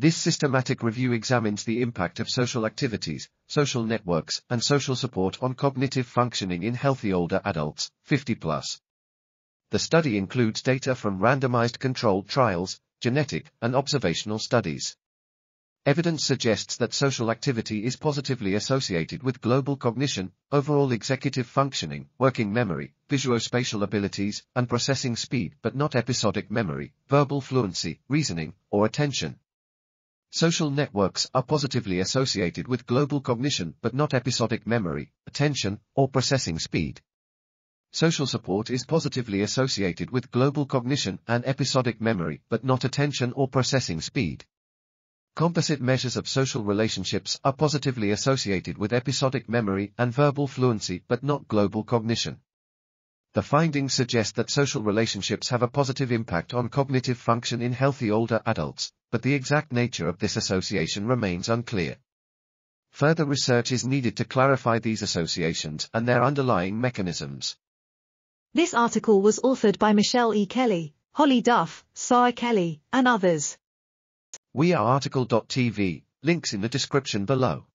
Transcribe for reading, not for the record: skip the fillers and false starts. This systematic review examines the impact of social activities, social networks, and social support on cognitive functioning in healthy older adults, 50+. The study includes data from randomized controlled trials, genetic, and observational studies. Evidence suggests that social activity is positively associated with global cognition, overall executive functioning, working memory, visuospatial abilities, and processing speed, but not episodic memory, verbal fluency, reasoning, or attention. Social networks are positively associated with global cognition but not episodic memory, attention, or processing speed. Social support is positively associated with global cognition and episodic memory but not attention or processing speed. Composite measures of social relationships are positively associated with episodic memory and verbal fluency but not global cognition. The findings suggest that social relationships have a positive impact on cognitive function in healthy older adults, but the exact nature of this association remains unclear. Further research is needed to clarify these associations and their underlying mechanisms. This article was authored by Michelle E. Kelly, Hollie Duff, Sara Kelly, and others. We are article.tv, links in the description below.